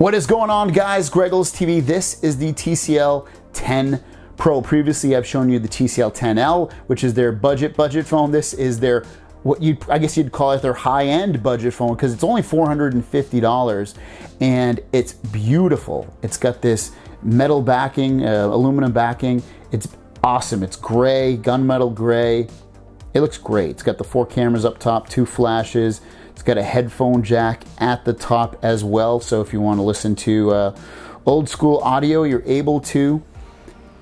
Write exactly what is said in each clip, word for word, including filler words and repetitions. What is going on, guys? Greggles T V. This is the T C L ten Pro. Previously, I've shown you the T C L ten L, which is their budget budget phone. This is their, what you I guess you'd call it their high-end budget phone, because it's only four hundred fifty dollars, and it's beautiful. It's got this metal backing, uh, aluminum backing. It's awesome. It's gray, gunmetal gray. It looks great. It's got the four cameras up top, two flashes. It's got a headphone jack at the top as well, so if you want to listen to uh, old school audio, you're able to.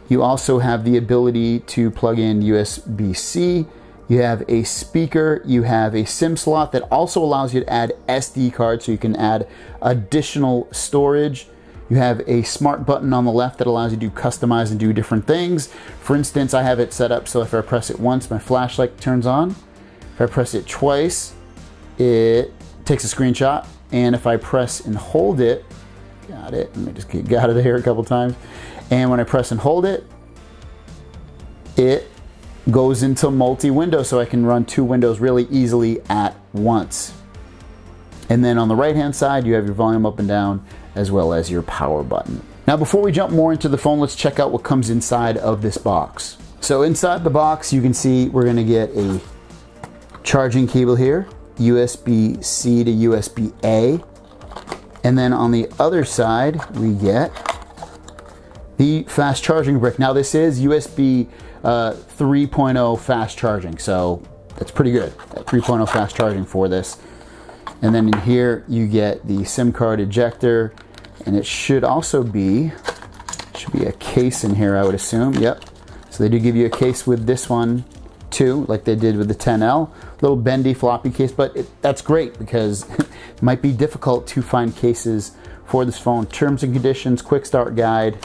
You also have the ability to plug in U S B C. You have a speaker, you have a SIM slot that also allows you to add S D cards, so you can add additional storage. You have a smart button on the left that allows you to customize and do different things. For instance, I have it set up so if I press it once, my flashlight turns on. If I press it twice, it takes a screenshot. And if I press and hold it, got it, let me just get out of here a couple times. And when I press and hold it, it goes into multi-window, so I can run two windows really easily at once. And then on the right-hand side, you have your volume up and down, as well as your power button. Now, before we jump more into the phone, let's check out what comes inside of this box. So inside the box, you can see we're gonna get a charging cable here, U S B C to U S B A. And then on the other side, we get the fast charging brick. Now this is U S B uh, three point oh fast charging, so that's pretty good, three point oh fast charging for this. And then in here, you get the SIM card ejector, and it should also be, should be a case in here, I would assume. Yep. So they do give you a case with this one too, like they did with the ten L. Little bendy floppy case, but it, that's great, because it might be difficult to find cases for this phone. Terms and conditions, quick start guide.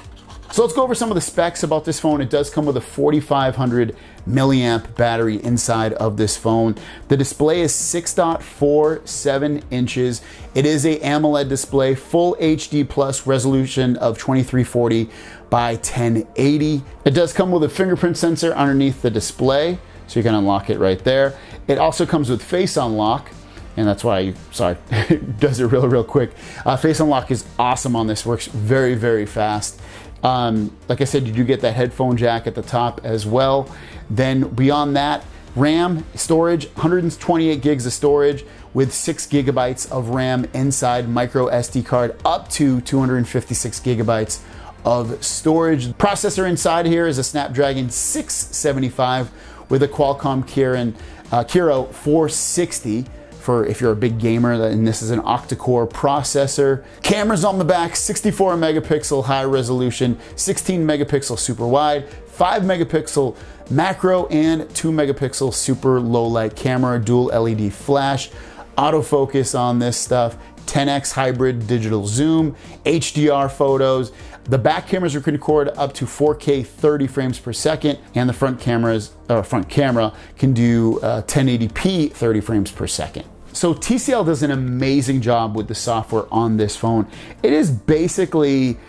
So let's go over some of the specs about this phone. It does come with a forty-five hundred milliamp battery inside of this phone. The display is six point four seven inches. It is a AMOLED display, full H D plus resolution of twenty-three forty by ten eighty. It does come with a fingerprint sensor underneath the display, so you can unlock it right there. It also comes with face unlock, and that's why you, sorry, it does it real, real quick. Uh, face unlock is awesome on this, works very, very fast. Um, like I said, you do get that headphone jack at the top as well. Then beyond that, RAM storage, one hundred twenty-eight gigs of storage with six gigabytes of RAM inside, micro S D card, up to two hundred fifty-six gigabytes of storage. The processor inside here is a Snapdragon six seventy-five with a Qualcomm Kirin uh, Kirin four sixty. For if you're a big gamer, and this is an octa-core processor. Cameras on the back, sixty-four megapixel high resolution, sixteen megapixel super wide, five megapixel macro, and two megapixel super low light camera, dual L E D flash, autofocus on this stuff, ten X hybrid digital zoom, H D R photos. The back cameras can record up to four K thirty frames per second, and the front cameras, uh, front camera can do uh, ten eighty p thirty frames per second. So T C L does an amazing job with the software on this phone. It is basically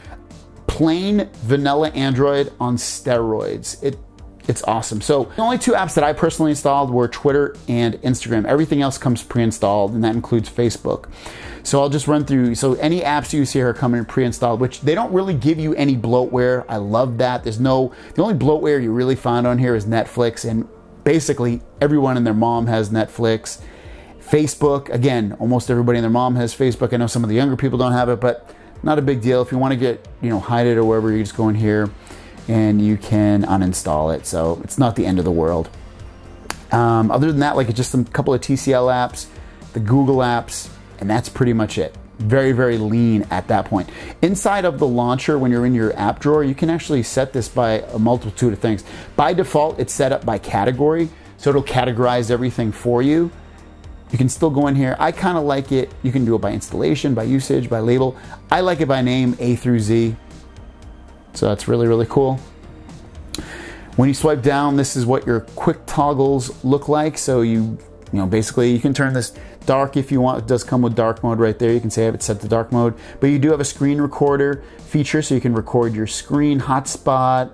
plain vanilla Android on steroids. It, it's awesome. So the only two apps that I personally installed were Twitter and Instagram. Everything else comes pre-installed, and that includes Facebook. So I'll just run through. So any apps you see here are coming pre-installed, which they don't really give you any bloatware. I love that. There's no, the only bloatware you really find on here is Netflix, and basically everyone and their mom has Netflix. Facebook, again, almost everybody and their mom has Facebook. I know some of the younger people don't have it, but not a big deal. If you want to get, you know, hide it or wherever, you just go in here and you can uninstall it. So it's not the end of the world. Um, other than that, like it's just some couple of T C L apps, the Google apps, and that's pretty much it. Very, very lean at that point. Inside of the launcher, when you're in your app drawer, you can actually set this by a multitude of things. By default, it's set up by category, so it'll categorize everything for you. You can still go in here. I kind of like it. You can do it by installation, by usage, by label. I like it by name, A through Z. So that's really, really cool. When you swipe down, this is what your quick toggles look like. So you, you know, basically you can turn this dark if you want. It does come with dark mode right there. You can say I have it set to dark mode, but you do have a screen recorder feature, so you can record your screen, hotspot,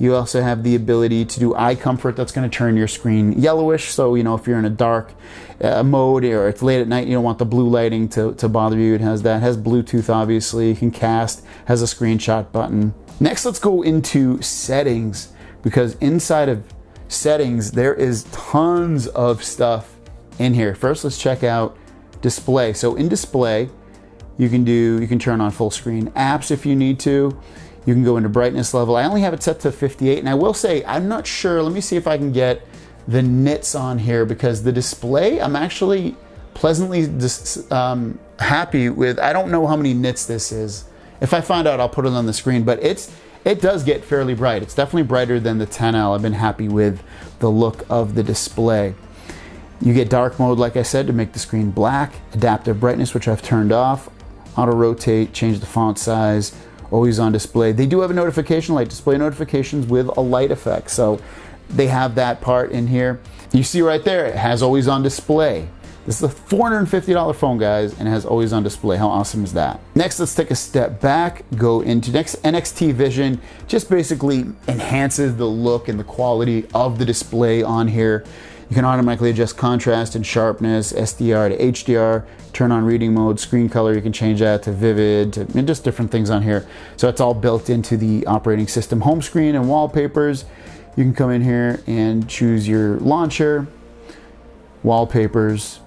You also have the ability to do eye comfort. That's going to turn your screen yellowish. So, you know, if you're in a dark uh, mode or it's late at night, you don't want the blue lighting to, to bother you. It has that. It has Bluetooth, obviously. You can cast. It has a screenshot button. Next, let's go into settings, because inside of settings, there is tons of stuff in here. First, let's check out display. So in display, you can do, you can turn on full screen apps if you need to. You can go into brightness level. I only have it set to fifty-eight, and I will say, I'm not sure. Let me see if I can get the nits on here, because the display, I'm actually pleasantly dis um, happy with. I don't know how many nits this is. If I find out, I'll put it on the screen, but it's it does get fairly bright. It's definitely brighter than the ten L. I've been happy with the look of the display. You get dark mode, like I said, to make the screen black, adaptive brightness, which I've turned off, auto rotate, change the font size, always on display. They do have a notification light, display notifications with a light effect. So they have that part in here. You see right there, it has always on display. This is a four hundred fifty dollar phone, guys, and it has always on display. How awesome is that? Next, let's take a step back, go into next. N X T Vision just basically enhances the look and the quality of the display on here. You can automatically adjust contrast and sharpness, S D R to H D R, turn on reading mode, screen color. You can change that to vivid, to, and just different things on here. So it's all built into the operating system, home screen and wallpapers. You can come in here and choose your launcher, wallpapers,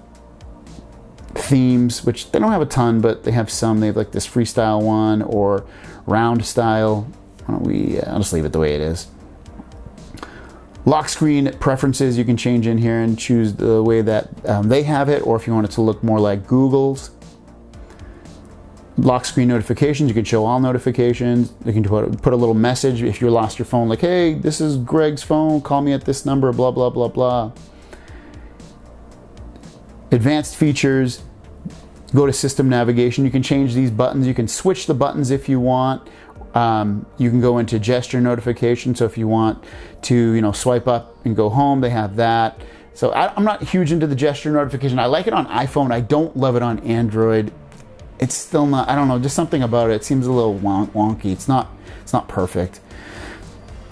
themes, which they don't have a ton, but they have some. They have like this freestyle one or round style. Why don't we, I'll just leave it the way it is. Lock screen preferences, you can change in here and choose the way that um, they have it, or if you want it to look more like Google's. Lock screen notifications, you can show all notifications. You can put a little message if you lost your phone, like, hey, this is Greg's phone, call me at this number, blah, blah, blah, blah. Advanced features, go to system navigation. You can change these buttons. You can switch the buttons if you want. Um, you can go into gesture notification. So if you want to, you know, swipe up and go home, they have that. So I, I'm not huge into the gesture notification. I like it on iPhone. I don't love it on Android. It's still not, I don't know, just something about it. It seems a little wonk, wonky. It's not, it's not perfect,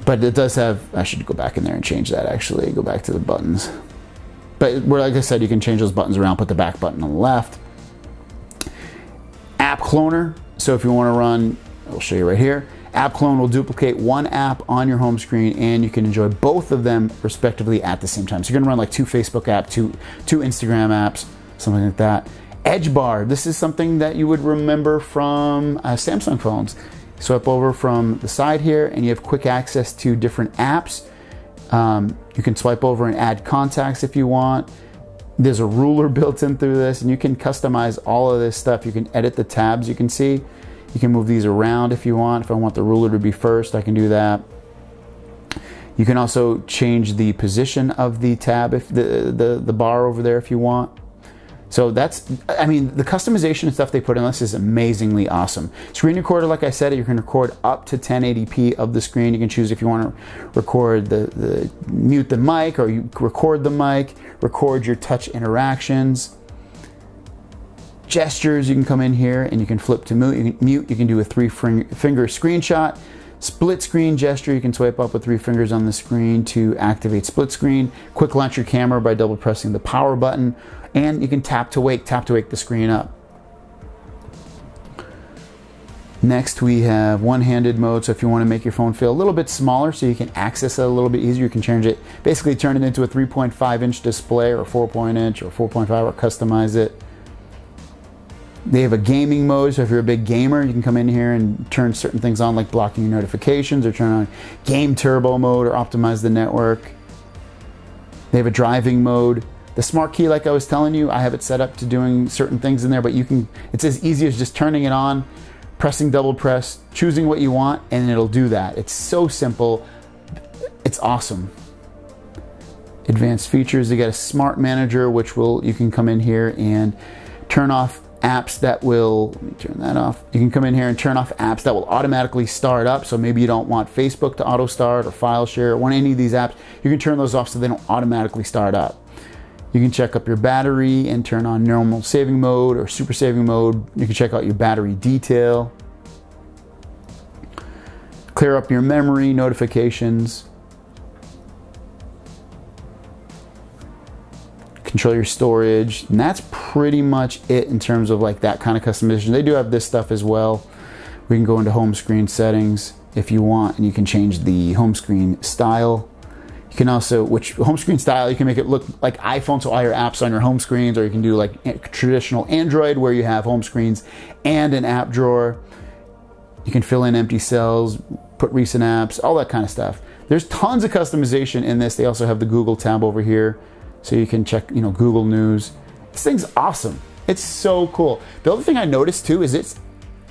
but it does have, I should go back in there and change that actually, go back to the buttons. But where, like I said, you can change those buttons around, put the back button on the left. App cloner. So if you want to run, I'll show you right here. App clone will duplicate one app on your home screen, and you can enjoy both of them respectively at the same time. So you're going to run like two Facebook apps, two, two Instagram apps, something like that. Edge bar. This is something that you would remember from uh, Samsung phones. Swipe over from the side here and you have quick access to different apps. Um, you can swipe over and add contacts if you want. There's a ruler built in through this, and you can customize all of this stuff. You can edit the tabs, you can see. You can move these around if you want. If I want the ruler to be first, I can do that. You can also change the position of the tab, if the, the, the bar over there, if you want. So that's, I mean, the customization and stuff they put in this is amazingly awesome. Screen recorder, like I said, you can record up to ten eighty p of the screen. You can choose if you want to record the, the, mute the mic, or you record the mic, record your touch interactions. Gestures, you can come in here and you can flip to mute. You can, mute, you can do a three finger screenshot. Split screen gesture, you can swipe up with three fingers on the screen to activate split screen. Quick launch your camera by double pressing the power button. And you can tap to wake, tap to wake the screen up. Next, we have one-handed mode. So if you want to make your phone feel a little bit smaller so you can access it a little bit easier, you can change it, basically turn it into a three point five inch display or four point inch or four point five, or customize it. They have a gaming mode, so if you're a big gamer, you can come in here and turn certain things on, like blocking your notifications, or turn on game turbo mode, or optimize the network. They have a driving mode. The smart key, like I was telling you, I have it set up to doing certain things in there, but you can, it's as easy as just turning it on, pressing double press, choosing what you want, and it'll do that. It's so simple. It's awesome. Advanced features. They got a smart manager, which will, you can come in here and turn off apps that will, let me turn that off. You can come in here and turn off apps that will automatically start up. So maybe you don't want Facebook to auto start, or file share, or want any of these apps. You can turn those off so they don't automatically start up. You can check up your battery and turn on normal saving mode or super saving mode. You can check out your battery detail. clear up your memory, notifications, control your storage, and that's pretty much it in terms of like that kind of customization. They do have this stuff as well. We can go into home screen settings if you want, and you can change the home screen style. You can also, which home screen style, you can make it look like iPhone, so all your apps on your home screens, or you can do like traditional Android where you have home screens and an app drawer. You can fill in empty cells, put recent apps, all that kind of stuff. There's tons of customization in this. They also have the Google tab over here, so you can check, you know, Google News. This thing's awesome. It's so cool. The other thing I noticed too is it's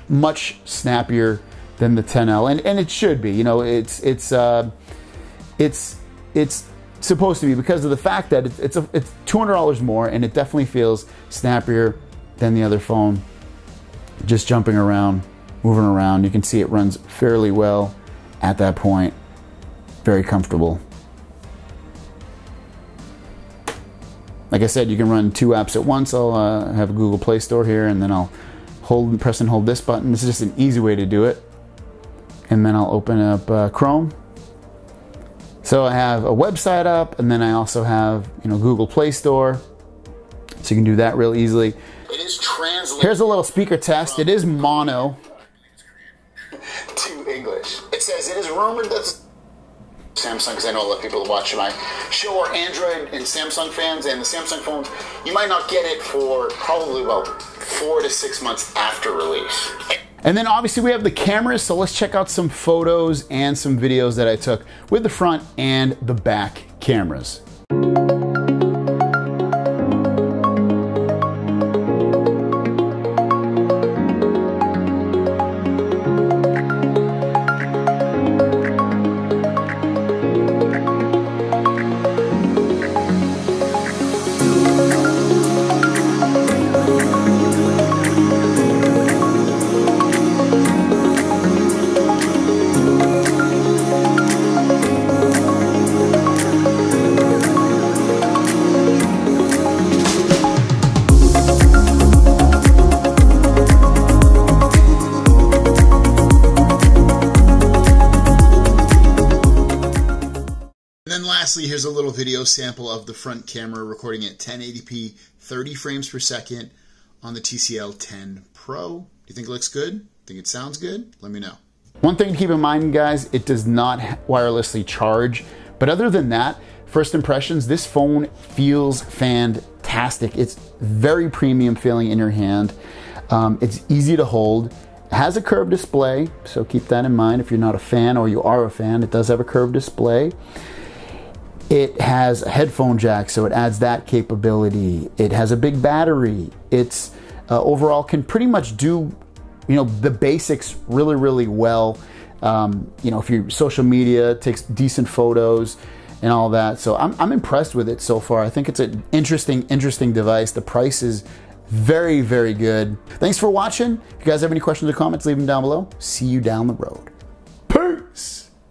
much snappier than the ten L, and, and it should be. You know, it's it's uh, it's it's supposed to be, because of the fact that it's it's, a, it's two hundred dollars more, and it definitely feels snappier than the other phone. Just jumping around, moving around, you can see it runs fairly well at that point. Very comfortable. Like I said, you can run two apps at once. I'll uh, have a Google Play Store here, and then I'll hold and press and hold this button. This is just an easy way to do it. And then I'll open up uh, Chrome. So I have a website up, and then I also have, you know, Google Play Store. So you can do that real easily. It is translated. Here's a little speaker test. It is mono. To English. It says it is rumored that Samsung, because I know a lot of people watch my show are Android and Samsung fans, and the Samsung phones, you might not get it for probably about four to six months after release. And then obviously we have the cameras, so let's check out some photos and some videos that I took with the front and the back cameras. Lastly, here's a little video sample of the front camera recording at ten eighty p, thirty frames per second on the T C L ten Pro. Do you think it looks good? Think it sounds good? Let me know. One thing to keep in mind, guys, it does not wirelessly charge. But other than that, first impressions, this phone feels fantastic. It's very premium feeling in your hand. Um, it's easy to hold. It has a curved display, so keep that in mind if you're not a fan, or you are a fan. It does have a curved display. It has a headphone jack, so it adds that capability. It has a big battery. It's uh, overall can pretty much do, you know, the basics really, really well. Um, you know, if your social media takes decent photos and all that. So I'm, I'm impressed with it so far. I think it's an interesting, interesting device. The price is very, very good. Thanks for watching. If you guys have any questions or comments, leave them down below. See you down the road.